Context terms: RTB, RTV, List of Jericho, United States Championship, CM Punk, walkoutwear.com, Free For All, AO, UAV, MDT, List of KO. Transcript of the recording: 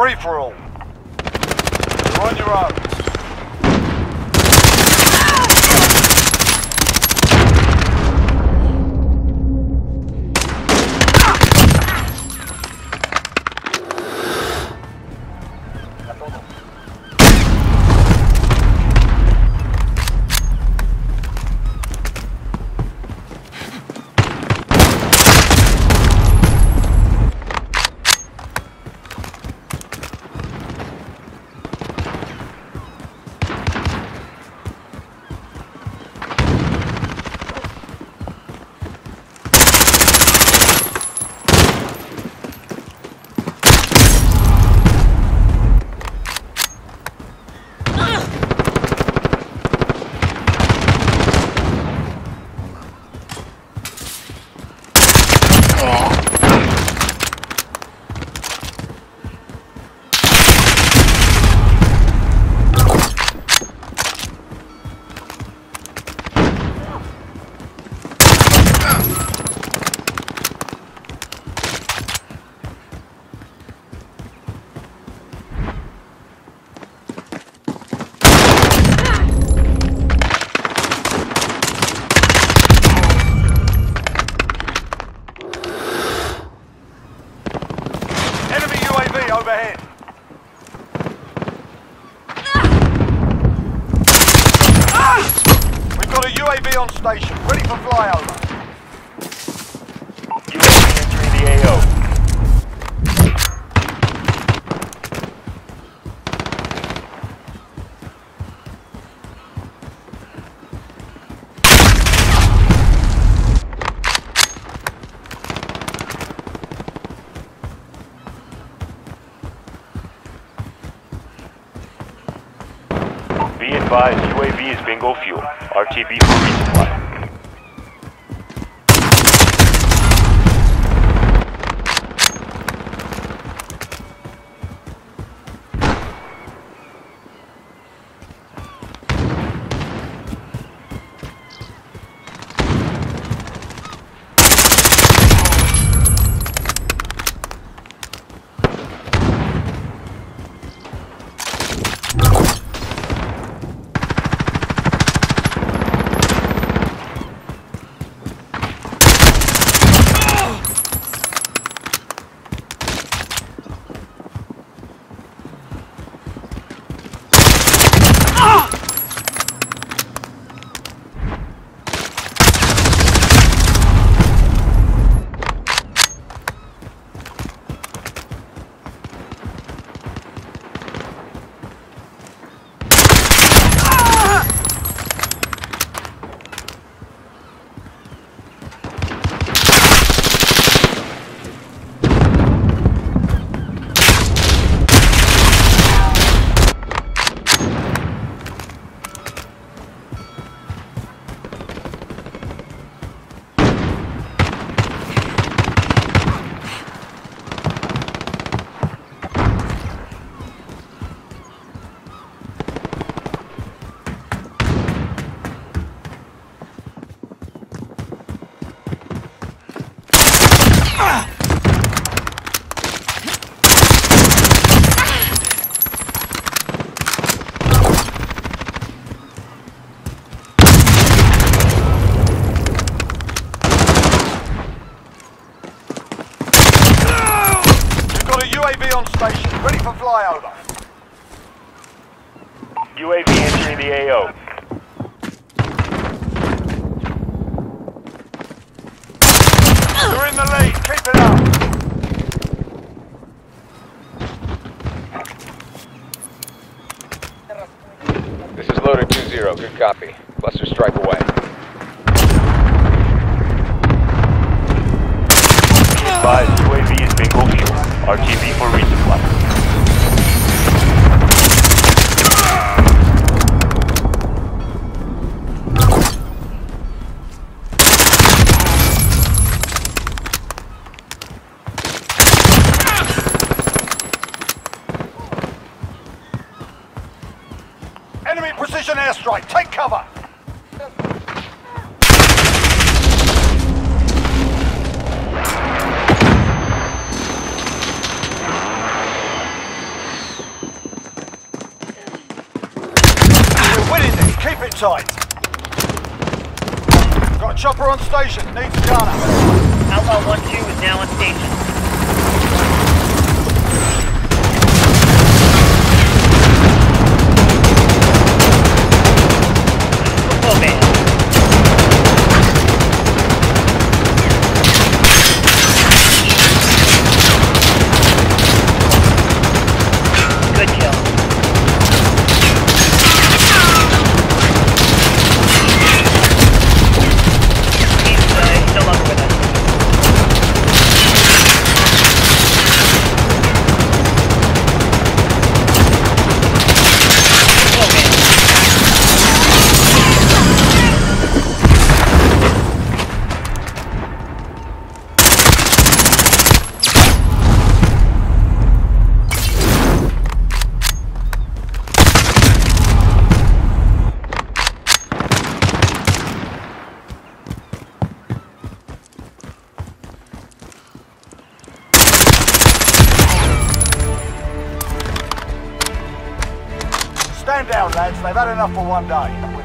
free-for-all. You're on your own. Overhead. We've got a UAV on station, ready for flyover. UAV entering the AO. Be advised, UAV is bingo fuel. RTB for resupply. UAV on station, ready for flyover. UAV entering the AO. You're in the lead, keep it up. This is loader 2-0, good copy. Buster strike away. Be advised, UAV is bingo fuel. RTV for resupply. Enemy precision airstrike, take cover! tight. Got a chopper on station, needs a gunner. Outlaw 1-2 is now on station. Stand down, lads. They've had enough for one day.